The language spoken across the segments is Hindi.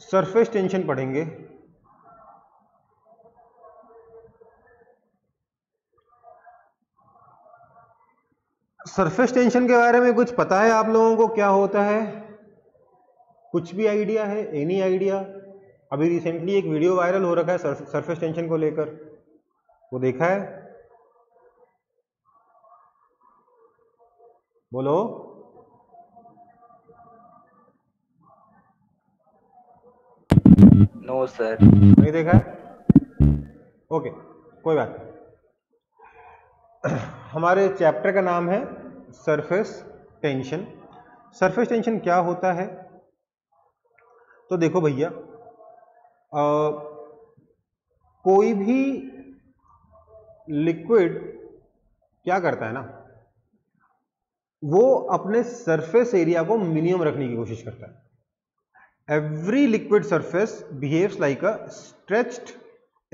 सरफेस टेंशन पढ़ेंगे। सरफेस टेंशन के बारे में कुछ पता है आप लोगों को क्या होता है? कुछ भी आइडिया है? Any idea? अभी रिसेंटली एक वीडियो वायरल हो रखा है सरफेस टेंशन को लेकर, वो देखा है? बोलो। नो सर, नहीं देखा है? ओके, कोई बात नहीं। हमारे चैप्टर का नाम है सरफेस टेंशन। सरफेस टेंशन क्या होता है? तो देखो भैया, कोई भी लिक्विड क्या करता है ना, वो अपने सरफेस एरिया को मिनिमम रखने की कोशिश करता है। Every liquid surface behaves like a stretched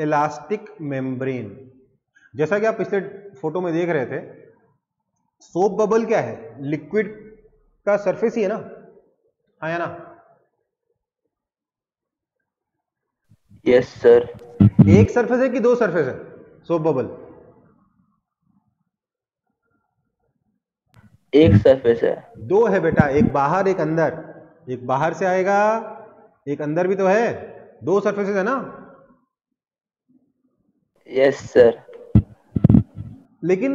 elastic membrane। जैसा कि आप पिछले फोटो में देख रहे थे, सोप बबल क्या है? लिक्विड का सरफेस ही है ना, हाँ या ना? Yes sir. एक सरफेस है कि दो सरफेस है सोप बबल? एक सरफेस है। दो है बेटा, एक बाहर एक अंदर। एक बाहर से आएगा, एक अंदर भी तो है। दो सरफेसेस है ना? Yes sir. लेकिन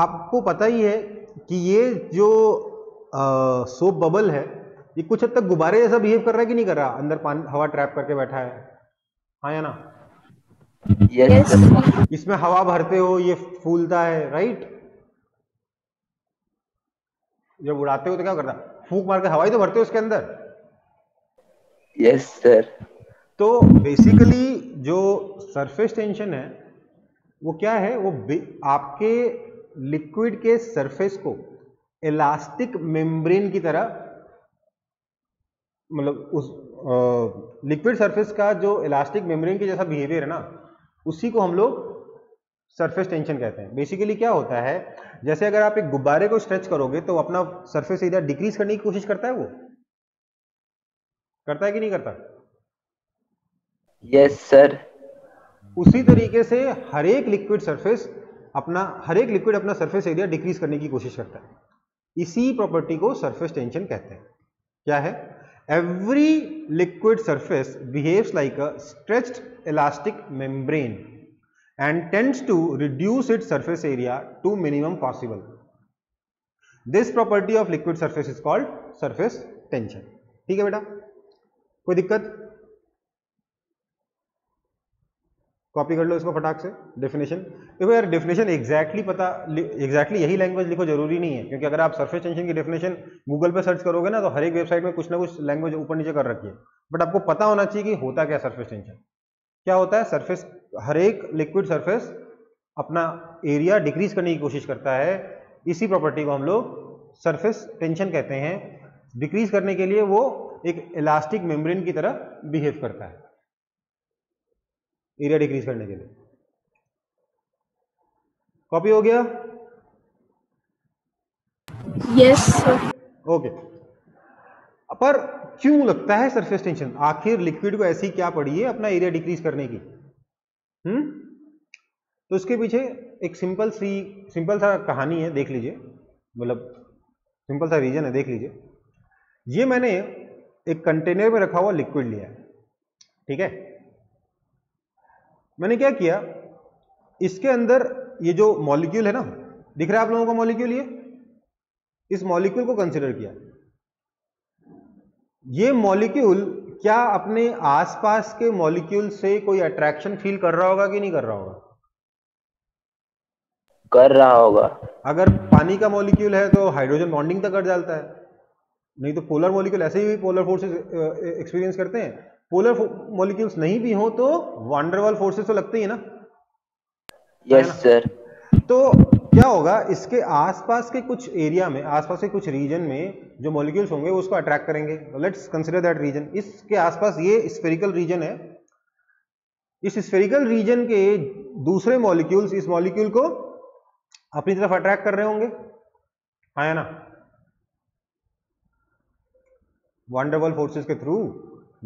आपको पता ही है कि ये जो सोप बबल है, ये कुछ हद तक गुब्बारे जैसा बिहेव कर रहा है कि नहीं कर रहा? अंदर पानी हवा ट्रैप करके बैठा है, हाँ या ना? Yes sir. इसमें हवा भरते हो ये फूलता है, राइट? जब उड़ाते हो तो क्या करता है? फूंक मार के हवाई तो भरते हो उसके अंदर। Yes sir. तो बेसिकली जो सरफेस टेंशन है वो क्या है? वो आपके लिक्विड के सरफेस को इलास्टिक मेम्ब्रेन की तरह, मतलब उस लिक्विड सरफेस का जो इलास्टिक मेम्ब्रेन के जैसा बिहेवियर है ना, उसी को हम लोग सरफेस टेंशन कहते हैं। बेसिकली क्या होता है, जैसे अगर आप एक गुब्बारे को स्ट्रेच करोगे तो अपना सरफेस एरिया डिक्रीज करने की कोशिश करता है, वो करता है कि नहीं करता? Yes sir. उसी तरीके से हर एक लिक्विड अपना सरफेस एरिया डिक्रीज करने की कोशिश करता है। इसी प्रॉपर्टी को सरफेस टेंशन कहते हैं। क्या है? Every liquid surface behaves like a stretched elastic membrane and tends to reduce its surface area to minimum possible. This property of liquid surface is called surface tension. ठीक है बेटा, कोई दिक्कत? कॉपी कर लो इसको फटाक से। डेफिनेशन देखो यार, डेफिनेशन एग्जैक्टली यही लैंग्वेज लिखो जरूरी नहीं है, क्योंकि अगर आप सरफेस टेंशन की डेफिनेशन गूगल पे सर्च करोगे ना तो हर एक वेबसाइट में कुछ ना कुछ लैंग्वेज ऊपर नीचे कर रखी है। बट आपको पता होना चाहिए कि होता क्या सरफेस टेंशन क्या होता है। सरफेस, हर एक लिक्विड सरफेस अपना एरिया डिक्रीज करने की कोशिश करता है, इसी प्रॉपर्टी को हम लोग सरफेस टेंशन कहते हैं। डिक्रीज करने के लिए वो एक इलास्टिक मेम्ब्रेन की तरह बिहेव करता है एरिया डिक्रीज करने के लिए। कॉपी हो गया? Yes sir. ओके, पर क्यों लगता है सरफेस टेंशन? आखिर लिक्विड को ऐसी क्या पड़ी है अपना एरिया डिक्रीज करने की? तो इसके पीछे एक सिंपल सा कहानी है, देख लीजिए, मतलब सिंपल सा रीजन है, देख लीजिए। ये मैंने एक कंटेनर में रखा हुआ लिक्विड लिया, ठीक है? मैंने क्या किया, इसके अंदर ये जो मॉलिक्यूल है ना, दिख रहा है आप लोगों को मॉलिक्यूल, ये इस मॉलिक्यूल को कंसिडर किया। ये मॉलिक्यूल क्या अपने आसपास के मॉलिक्यूल से कोई अट्रैक्शन फील कर रहा होगा कि नहीं कर रहा होगा? कर रहा होगा। अगर पानी का मॉलिक्यूल है तो हाइड्रोजन बॉन्डिंग तक कर डालता है, नहीं तो पोलर मॉलिक्यूल ऐसे ही पोलर फोर्सेस एक्सपीरियंस करते हैं। पोलर मॉलिक्यूल्स नहीं भी हो तो वांडरवाल फोर्सेस तो लगते ही है ना। Yes sir. तो क्या होगा, इसके आसपास के कुछ एरिया में, आसपास के कुछ रीजन में जो मॉलिक्यूल्स होंगे उसको अट्रैक्ट करेंगे। Let's consider that region. इसके आसपास ये स्फेरिकल रीजन है, इस स्फेरिकल रीजन के दूसरे मॉलिक्यूल्स इस मॉलिक्यूल को अपनी तरफ अट्रैक्ट कर रहे होंगे, हाँ या ना? वांडरवॉल फोर्सेस के थ्रू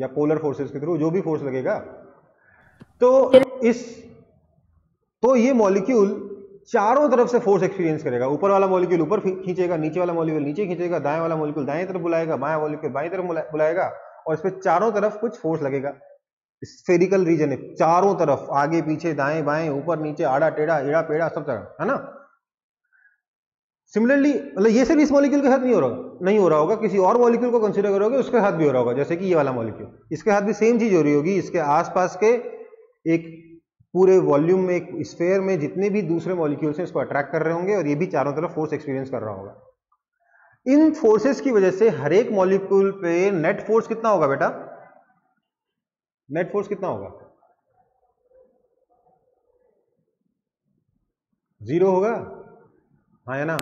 या पोलर फोर्सेस के थ्रू जो भी फोर्स लगेगा, तो ये मॉलिक्यूल चारों तरफ से फोर्स एक्सपीरियंस करेगा। ऊपर वाला मॉलिक्यूल ऊपर खींचेगा, नीचे वाला मॉलिक्यूल नीचे खींचेगा, दाएं वाला मॉलिक्यूल दाएं तरफ बुलाएगा, बाएं मॉलिक्यूल बाएं तरफ बुलाएगा, और इस पर चारों तरफ कुछ फोर्स लगेगा। स्फेरिकल रीजन है, चारों तरफ आगे पीछे दाएं बाएं ऊपर नीचे आड़ा टेढ़ा एड़ा पेड़ा सब तरह, है ना। सिमिलरली मतलब ये सिर्फ इस मॉलिक्यूल के साथ नहीं हो रहा होगा, किसी और मॉलिक्यूल को कंसीडर करोगे उसके साथ भी हो रहा होगा। जैसे कि ये वाला मॉलिक्यूल, इसके साथ भी सेम चीज हो रही होगी। इसके आसपास के एक पूरे वॉल्यूम में, एक स्फीयर में जितने भी दूसरे मॉलिक्यूल्स हैं इसको अट्रैक्ट कर रहे होंगे, और ये भी चारों तरफ फोर्स एक्सपीरियंस कर रहा होगा। इन फोर्सेस की वजह से हर एक मॉलिक्यूल पे नेट फोर्स कितना होगा बेटा? नेट फोर्स कितना होगा? 0 होगा, हाँ या ना?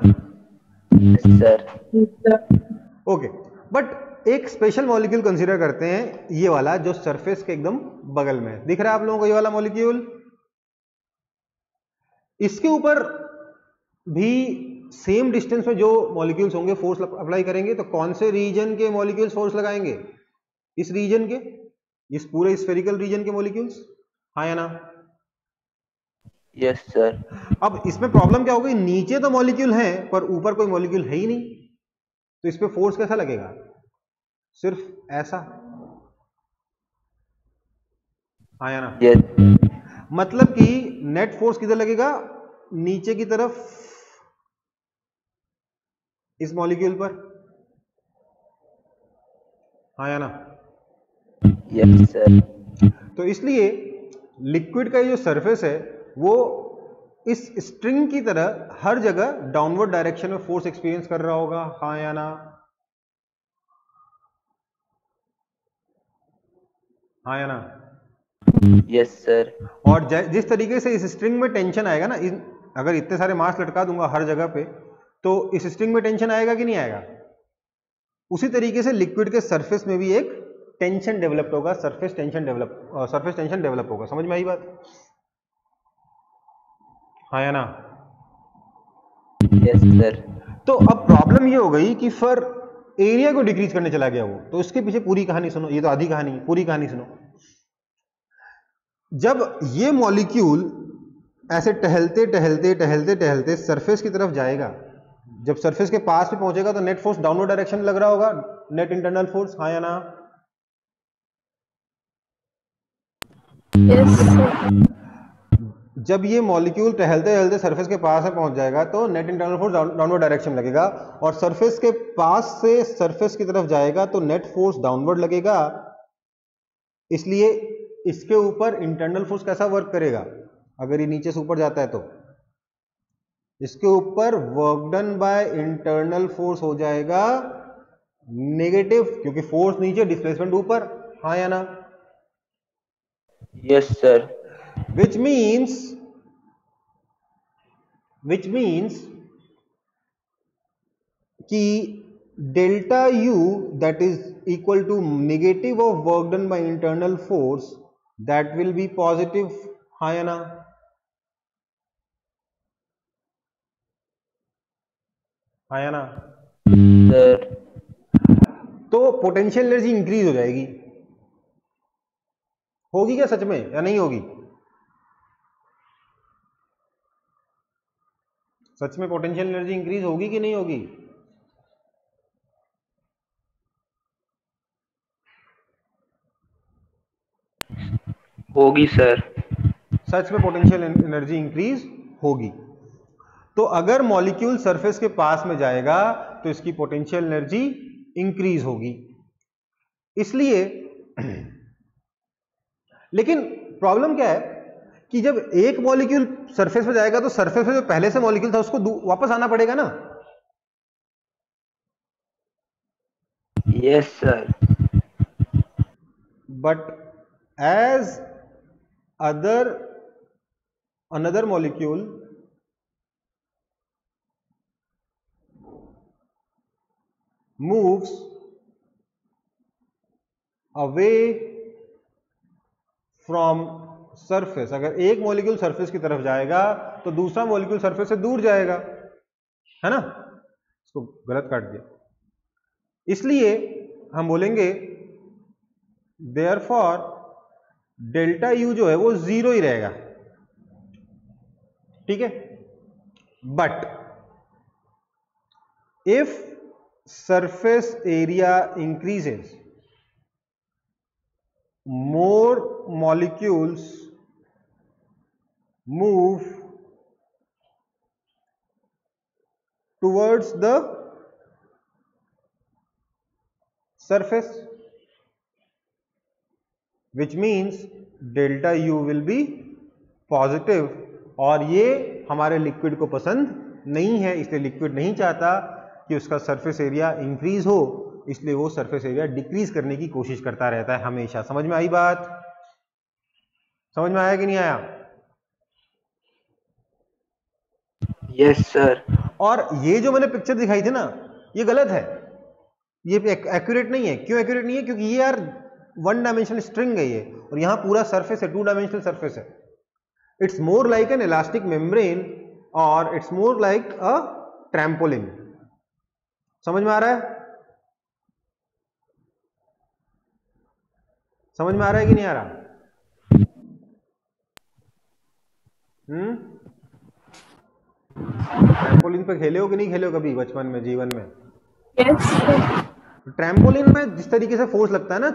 ओके, बट एक स्पेशल मॉलिक्यूल कंसीडर करते हैं, ये वाला जो सरफेस के एकदम बगल में है। दिख रहा है आप लोगों को ये वाला मॉलिक्यूल? इसके ऊपर भी सेम डिस्टेंस में जो मॉलिक्यूल्स होंगे फोर्स अप्लाई करेंगे। तो कौन से रीजन के मॉलिक्यूल्स फोर्स लगाएंगे? इस रीजन के, इस पूरे स्फेरिकल रीजन के मॉलिक्यूल्स, हाँ या ना? Yes sir. अब इसमें प्रॉब्लम क्या हो गई? नीचे तो मॉलिक्यूल हैं पर ऊपर कोई मॉलिक्यूल है ही नहीं, तो इस पे फोर्स कैसा लगेगा? सिर्फ ऐसा, हाँ या ना? यस। मतलब कि नेट फोर्स किधर लगेगा? नीचे की तरफ इस मॉलिक्यूल पर, हाँ या ना? Yes sir. तो इसलिए लिक्विड का ये जो सरफेस है वो इस स्ट्रिंग की तरह हर जगह डाउनवर्ड डायरेक्शन में फोर्स एक्सपीरियंस कर रहा होगा, हाँ या ना? हाँ या ना? Yes sir. और जिस तरीके से इस स्ट्रिंग में टेंशन आएगा ना, अगर इतने सारे मास लटका दूंगा हर जगह पे तो इस स्ट्रिंग में टेंशन आएगा कि नहीं आएगा? उसी तरीके से लिक्विड के सरफेस में भी एक टेंशन डेवलप होगा, सरफेस टेंशन डेवलप होगा। समझ में आई बात? हाँ या ना? Yes sir. तो अब प्रॉब्लम ये हो गई कि फॉर एरिया को डिक्रीज करने चला गया वो, तो इसके पीछे पूरी कहानी सुनो। ये तो आधी कहानी है, पूरी कहानी सुनो। जब ये मॉलिक्यूल ऐसे टहलते टहलते टहलते टहलते सरफेस की तरफ जाएगा, जब सरफेस के पास पे पहुंचेगा तो नेट फोर्स डाउनवर्ड डायरेक्शन लग रहा होगा, नेट इंटरनल फोर्स, हाँ या ना? Yes, जब ये मॉलिक्यूल टहलते टहलते सरफेस के पास पहुंच जाएगा तो net internal force downward direction लगेगा, और सरफेस के पास से सरफेस की तरफ जाएगा तो नेट फोर्स डाउनवर्ड लगेगा। इसलिए इसके ऊपर इंटरनल फोर्स कैसा वर्क करेगा? अगर ये नीचे से ऊपर जाता है तो इसके ऊपर work done by internal force हो जाएगा नेगेटिव, क्योंकि फोर्स नीचे डिस्प्लेसमेंट ऊपर, हाँ या ना? Yes sir. Which means कि delta u that is equal to negative of work done by internal force that will be positive, हाँ या ना? हाँ या ना? Sir. तो पोटेंशियल एनर्जी इंक्रीज हो जाएगी। होगी क्या सच में या नहीं होगी? सच में पोटेंशियल एनर्जी इंक्रीज होगी कि नहीं होगी? होगी सर। सच में पोटेंशियल एनर्जी इंक्रीज होगी। तो अगर मॉलिक्यूल सरफेस के पास में जाएगा तो इसकी पोटेंशियल एनर्जी इंक्रीज होगी। इसलिए लेकिन प्रॉब्लम क्या है कि जब एक मॉलिक्यूल सरफेस पे जाएगा तो सरफेस पे जो पहले से मॉलिक्यूल था उसको वापस आना पड़ेगा ना। Yes sir. But as another molecule moves away from surface, अगर एक मॉलिक्यूल सरफेस की तरफ जाएगा तो दूसरा मॉलिक्यूल सरफेस से दूर जाएगा, है ना? इसको गलत काट दिया। इसलिए हम बोलेंगे देयरफॉर डेल्टा यू जो है वो जीरो ही रहेगा, ठीक है। But if surface area increases more molecules move towards the surface, which means delta u will be positive। और ये हमारे लिक्विड को पसंद नहीं है, इसलिए लिक्विड नहीं चाहता कि उसका सरफेस एरिया इंक्रीज हो, इसलिए वो सरफेस एरिया डिक्रीज करने की कोशिश करता रहता है हमेशा। समझ में आई बात? समझ में आया कि नहीं आया? Yes sir. और ये जो मैंने पिक्चर दिखाई थी ना, ये गलत है, ये एक्यूरेट नहीं है। क्यों एक्यूरेट नहीं है? क्योंकि ये यार वन डायमेंशनल स्ट्रिंग है ये, और यहाँ पूरा सरफेस है, टू डायमेंशनल सरफेस है। It's more like an elastic membrane और it's more like a trampoline. समझ में आ रहा है? समझ में आ रहा है कि नहीं आ रहा? ट्रैम्पोलिन पे खेले हो कि नहीं खेले हो कभी बचपन में, जीवन में? Yes। ट्रैम्पोलिन में जिस तरीके से फोर्स लगता है ना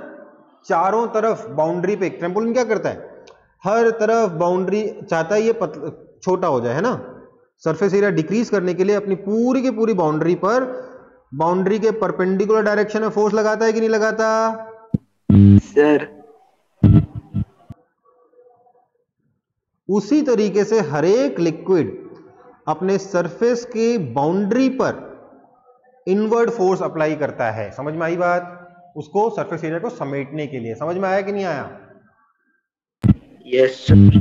चारों तरफ बाउंड्री पे, ट्रैम्पोलिन क्या करता है, हर तरफ बाउंड्री चाहता है ये छोटा हो जाए, है ना। सरफेस एरिया डिक्रीज करने के लिए अपनी पूरी की पूरी बाउंड्री पर, बाउंड्री के परपेंडिकुलर डायरेक्शन में फोर्स लगाता है कि नहीं लगाता सर? उसी तरीके से हरेक लिक्विड अपने सरफेस के बाउंड्री पर इनवर्ड फोर्स अप्लाई करता है। समझ में आई बात? उसको सरफेस एरिया को समेटने के लिए। समझ में आया कि नहीं आया? Yes sir.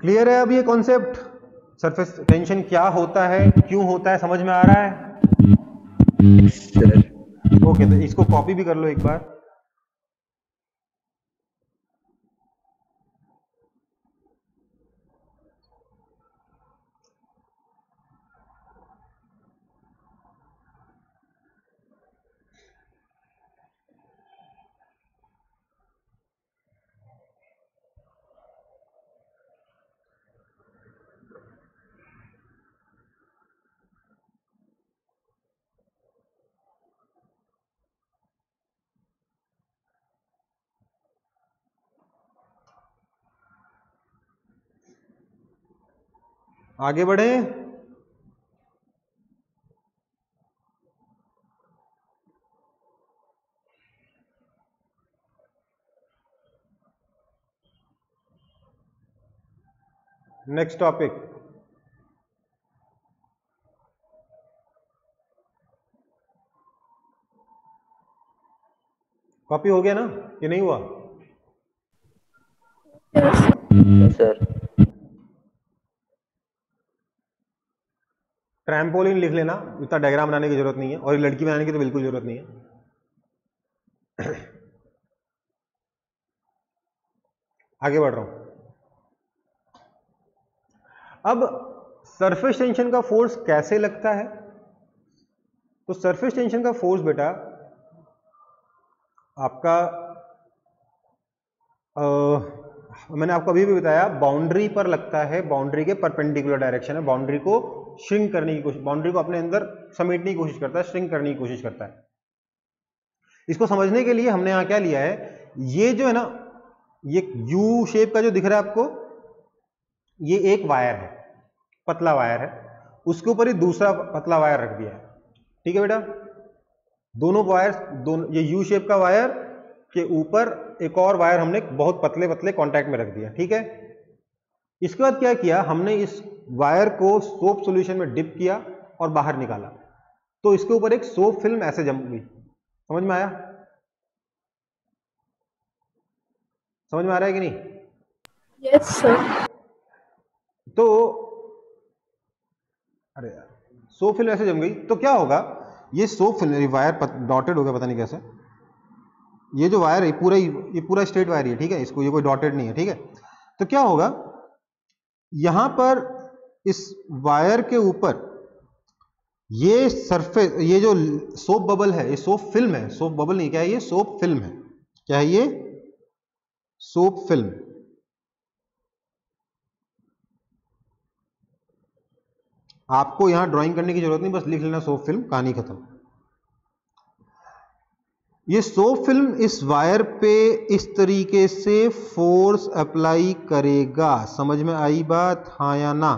क्लियर है अब ये कॉन्सेप्ट, सरफेस टेंशन क्या होता है, क्यों होता है, समझ में आ रहा है? Yes sir. ओके, तो इसको कॉपी भी कर लो एक बार। आगे बढ़े। नेक्स्ट टॉपिक, कॉपी हो गया ना कि नहीं हुआ? Yes sir. ट्रैम्पोलिन लिख लेना, इतना डायग्राम बनाने की जरूरत नहीं है, और ये लड़की बनाने की तो बिल्कुल जरूरत नहीं है। आगे बढ़ रहा हूं। अब सरफेस टेंशन का फोर्स कैसे लगता है? तो सरफेस टेंशन का फोर्स बेटा आपका मैंने आपको अभी भी बताया, बाउंड्री पर लगता है, बाउंड्री के परपेंडिकुलर डायरेक्शन है, बाउंड्री को श्रिंक करने की कोशिश, बाउंड्री को अपने अंदर समेटने की कोशिश करता है, श्रिंक करने की कोशिश करता है। इसको समझने के लिए हमने यहां क्या लिया है, ये जो है ना, ये यू शेप का जो दिख रहा है आपको, ये एक वायर है, पतला वायर है, उसके ऊपर ही दूसरा पतला वायर रख दिया है, ठीक है बेटा। दोनों वायर, दोनों ये यू शेप का वायर के ऊपर एक और वायर हमने बहुत पतले पतले कॉन्टैक्ट में रख दिया, ठीक है। इसके बाद क्या किया, हमने इस वायर को सोप सॉल्यूशन में डिप किया और बाहर निकाला, तो इसके ऊपर एक सोप फिल्म ऐसे जम गई। समझ में आया? समझ में आ रहा है कि नहीं? Yes sir. तो अरे यार, सोप फिल्म ऐसे जम गई तो क्या होगा, ये सोप फिल्म, वायर डॉटेड हो गया, पता नहीं कैसे, ये जो वायर है पूरा, ये पूरा स्ट्रेट वायर है, ठीक है, इसको, ये कोई डॉटेड नहीं है, ठीक है। तो क्या होगा, यहां पर इस वायर के ऊपर ये सरफेस, ये जो सोप बबल है, ये सोप फिल्म है, सोप बबल नहीं, क्या है ये, सोप फिल्म है, क्या है ये? Soap film. आपको यहां ड्राइंग करने की जरूरत नहीं, बस लिख लेना सोप फिल्म, कहानी खत्म। ये सोप फिल्म इस वायर पे इस तरीके से फोर्स अप्लाई करेगा। समझ में आई बात, हाँ या ना?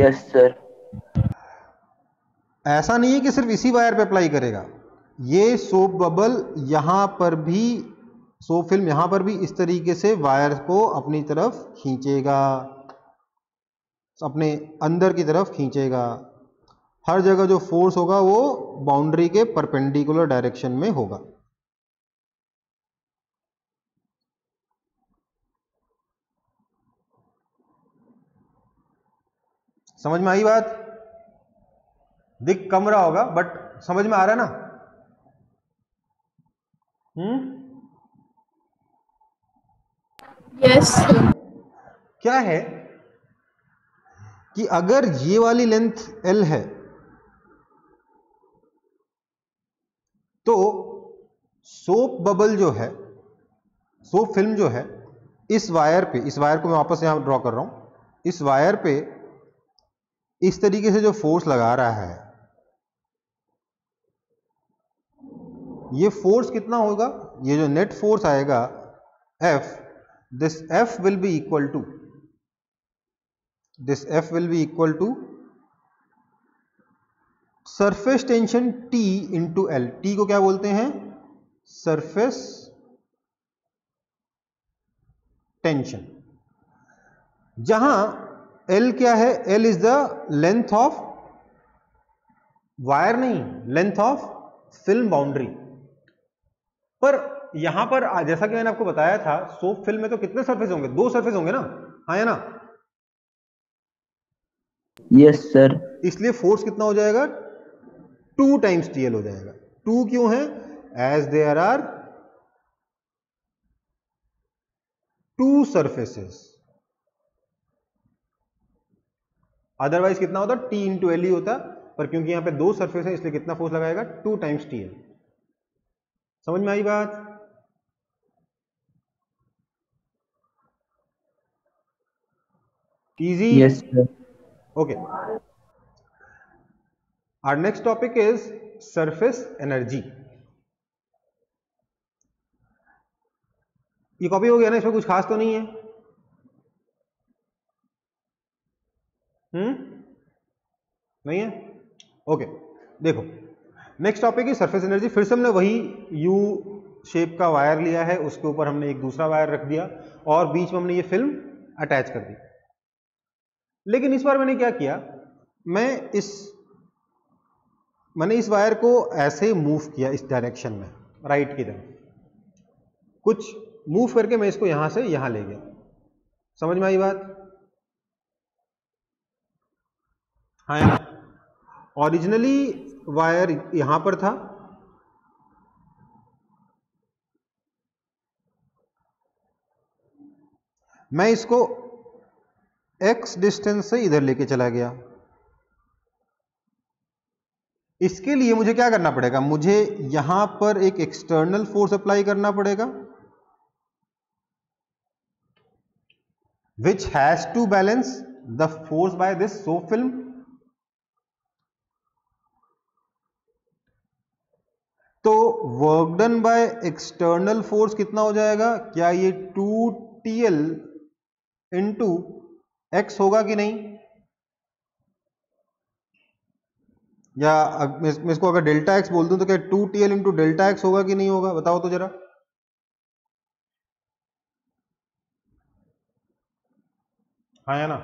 Yes sir. ऐसा नहीं है कि सिर्फ इसी वायर पे अप्लाई करेगा, ये सोप बबल यहां पर भी, सोप फिल्म यहां पर भी इस तरीके से वायर को अपनी तरफ खींचेगा, अपने अंदर की तरफ खींचेगा। हर जगह जो फोर्स होगा वो बाउंड्री के परपेंडिकुलर डायरेक्शन में होगा। समझ में आई बात? दिख कम रहा होगा बट समझ में आ रहा है ना? यस। क्या है कि अगर ये वाली लेंथ L है तो सोप बबल जो है, सोप फिल्म जो है, इस वायर पे, इस वायर को मैं वापस यहां ड्रॉ कर रहा हूं, इस वायर पे इस तरीके से जो फोर्स लगा रहा है, ये फोर्स कितना होगा? ये जो नेट फोर्स आएगा F, this F will be equal to, this F will be equal to surface tension T into L। T को क्या बोलते हैं? Surface tension. जहां L क्या है? L is the length of wire, नहीं, लेंथ ऑफ फिल्म बाउंड्री। पर यहां पर जैसा कि मैंने आपको बताया था, सोप फिल्म में तो कितने सरफेस होंगे? दो सरफेस होंगे ना, हाँ या ना? Yes sir. इसलिए फोर्स कितना हो जाएगा? 2 टाइम्स TL हो जाएगा। 2 क्यों है? As there are 2 surfaces, otherwise कितना होता? T इंटू L ही होता, पर क्योंकि यहां पे 2 सरफेस है इसलिए कितना फोर्स लगाएगा? 2 टाइम्स TL। समझ में आई बात? Easy? Yes sir. Okay, our next topic is surface energy. ये कॉपी हो गया ना, इसमें कुछ खास तो नहीं है? नहीं है? ओके, देखो नेक्स्ट टॉपिक है सरफेस एनर्जी। फिर से हमने वही यू शेप का वायर लिया है, उसके ऊपर हमने एक दूसरा वायर रख दिया और बीच में हमने ये फिल्म अटैच कर दी। लेकिन इस बार मैंने क्या किया, मैंने इस वायर को ऐसे मूव किया इस डायरेक्शन में, राइट की तरफ कुछ मूव करके मैं इसको यहां से यहां ले गया। समझ में आई बात? हाँ यार, ओरिजिनली वायर यहां पर था, मैं इसको x डिस्टेंस से इधर लेके चला गया। इसके लिए मुझे क्या करना पड़ेगा? मुझे यहां पर एक एक्सटर्नल फोर्स अप्लाई करना पड़ेगा, which has to balance the force by this soap film. तो work done by external force कितना हो जाएगा? क्या ये 2 TL इंटू X होगा कि नहीं? या मैं इसको अगर डेल्टा X बोल दूं तो क्या 2 TL इंटू डेल्टा X होगा कि नहीं होगा? बताओ तो जरा। हाँ या ना?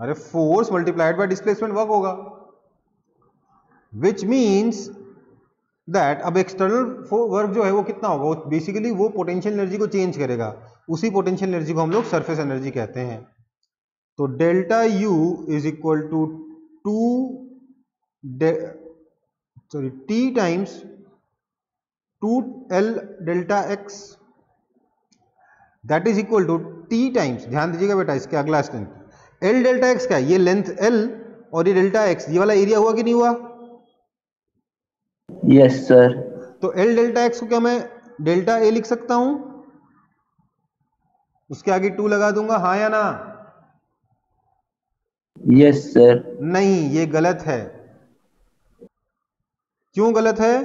अरे force multiplied by displacement work होगा, विच मीन्स दैट अब एक्सटर्नल वर्क जो है वो कितना होगा? वो बेसिकली वो पोटेंशियल एनर्जी को चेंज करेगा, उसी पोटेंशियल एनर्जी को हम लोग सरफेस एनर्जी कहते हैं। तो delta U is equal to T times 2L delta X, that is equal to T times, ध्यान दीजिएगा बेटा इसके अगला स्टेप, एल डेल्टा एक्स का ये लेंथ एल और ये डेल्टा एक्स ये वाला एरिया हुआ कि नहीं हुआ? Yes sir. तो एल डेल्टा एक्स को क्या मैं डेल्टा ए लिख सकता हूं? उसके आगे टू लगा दूंगा, हाँ या ना? Yes sir. नहीं, ये गलत है। क्यों गलत है?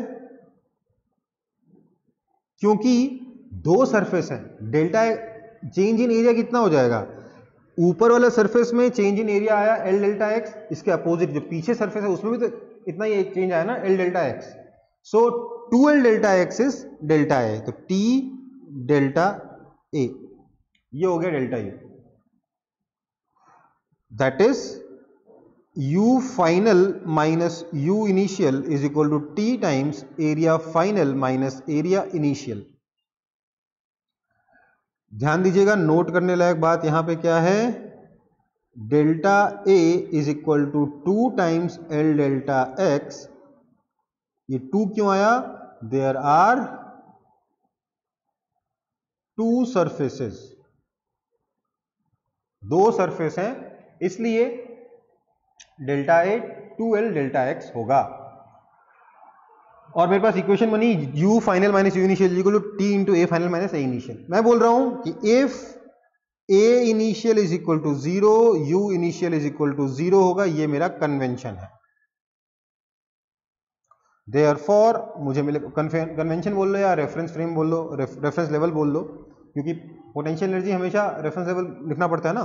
क्योंकि दो सरफेस है, डेल्टा चेंज इन एरिया कितना हो जाएगा? ऊपर वाला सरफेस में चेंज इन एरिया आया एल डेल्टा एक्स, इसके अपोजिट जो पीछे सरफेस है उसमें भी तो इतना ही चेंज आया ना, L delta x. So 2l delta x is delta A, तो t डेल्टा ए ये हो गया delta u। That is u final minus u initial is equal to t times area final minus area initial. ध्यान दीजिएगा, नोट करने लायक बात यहां पे क्या है, delta A is equal to 2 times L delta x. ये 2 क्यों आया? देयर आर टू सरफेसेस, दो सरफेस हैं, इसलिए डेल्टा ए 2l डेल्टा एक्स होगा। और मेरे पास इक्वेशन बनी u final minus u initial equal to t into A final minus A initial. मैं बोल रहा हूं कि if a initial is equal to 0 u initial is equal to 0 होगा, ये मेरा कन्वेंशन है। देयरफॉर मुझे मिले, कन्वेंशन बोल लो या रेफरेंस फ्रेम बोल लो, रेफरेंस लेवल बोल लो, क्योंकि पोटेंशियल एनर्जी हमेशा रेफरेंस लेवल लिखना पड़ता है ना।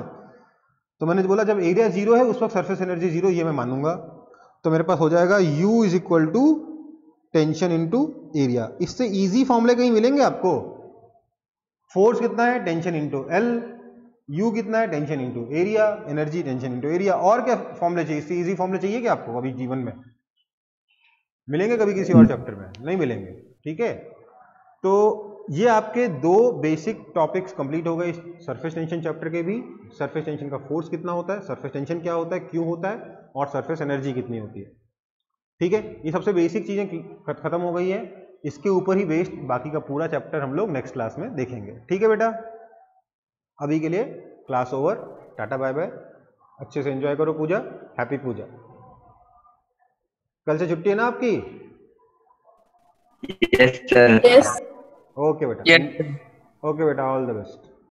तो मैंने बोला जब एरिया 0 है उस वक्त सरफेस एनर्जी 0, ये मैं मानूंगा। तो मेरे पास हो जाएगा u is equal to tension into area. इससे इजी फॉर्मूले कहीं मिलेंगे आपको? फोर्स कितना है? Tension into L. u कितना है? Tension into area. Energy tension into area. और क्या फॉर्मूले चाहिए? इससे इजी फॉर्मूले चाहिए क्या आपको अभी जीवन में? मिलेंगे कभी किसी और चैप्टर में? नहीं मिलेंगे, ठीक है। तो ये आपके दो बेसिक टॉपिक्स कंप्लीट हो गए सरफेस टेंशन चैप्टर के भी। सरफेस टेंशन का फोर्स कितना होता है, सरफेस टेंशन क्या होता है, क्यों होता है, और सरफेस एनर्जी कितनी होती है, ठीक है। ये सबसे बेसिक चीजें खत्म हो गई है। इसके ऊपर ही बेस्ड बाकी का पूरा चैप्टर हम लोग नेक्स्ट क्लास में देखेंगे, ठीक है बेटा। अभी के लिए class over, tata bye bye. अच्छे से एंजॉय करो पूजा, हैप्पी पूजा। कल से छुट्टी है ना आपकी? Yes sir. ओके बेटा, ओके बेटा, ऑल द बेस्ट।